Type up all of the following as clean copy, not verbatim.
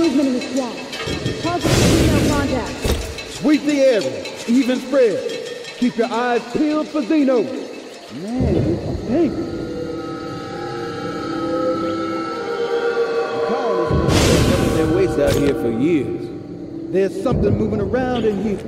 movement in the swamp. Target Xeno contact. Sweep the area. Even spread. Keep your eyes peeled for Xeno. Man, it's dangerous. The colonists have been keeping their waste out here for years. There's something moving around in here.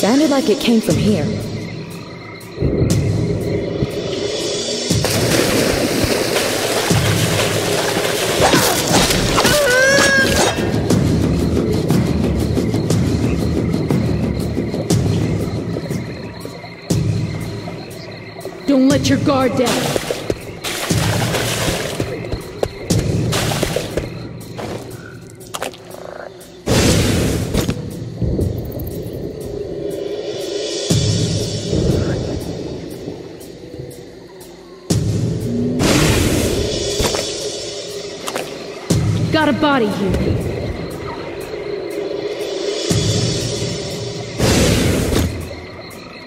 Sounded like it came from here. Don't let your guard down. Got a body here.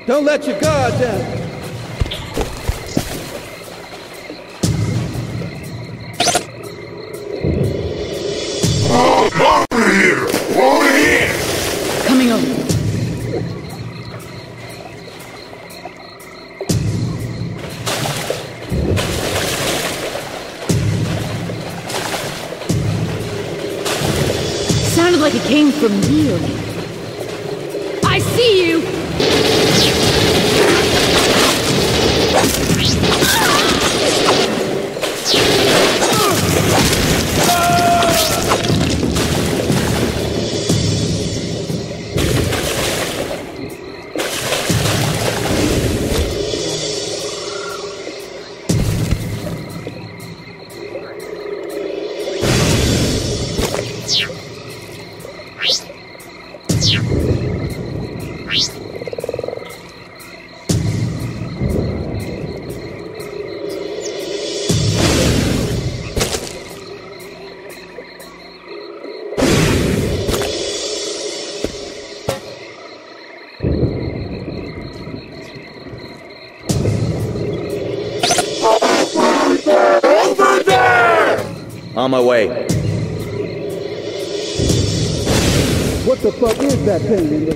Don't let your guard down. Like it came from you. I see you! On my way. What the fuck is that thing?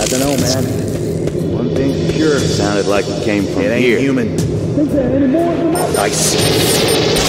I don't know, man. One thing's for sure, sounded like it came from here. It ain't here. Human. Is there any more than that? Nice.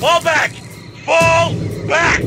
Fall back! Fall back!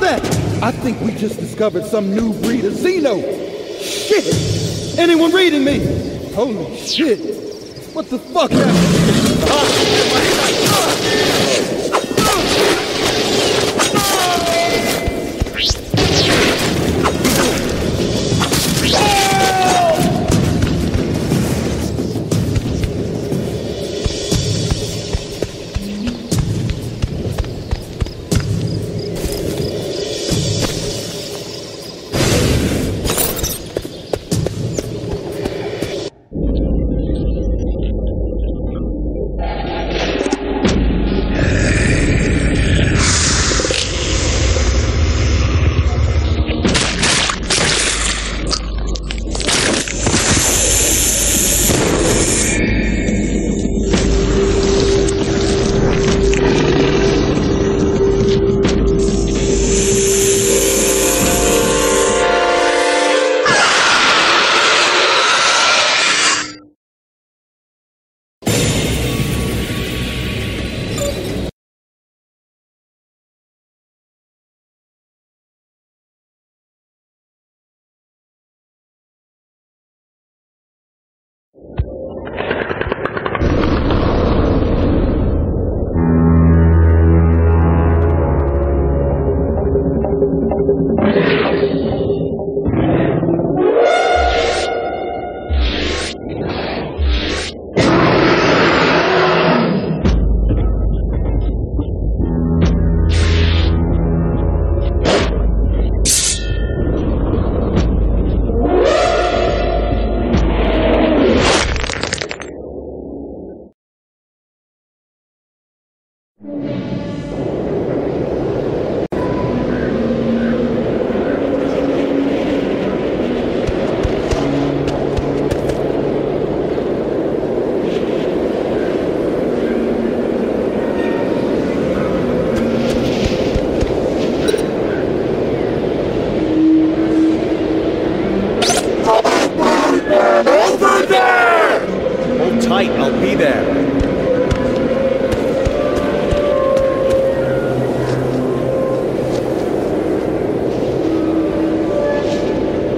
was that? I think we just discovered some new breed of Xeno. Shit! Anyone reading me? Holy shit! What the fuck happened?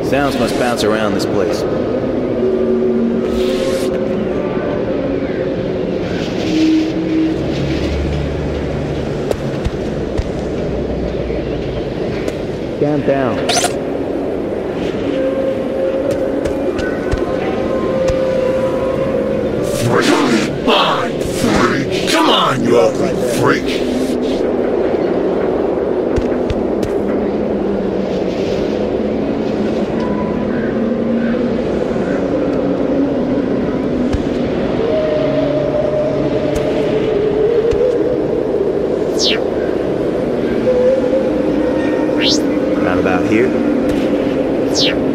Sounds must bounce around this place. Stand down. Around about here.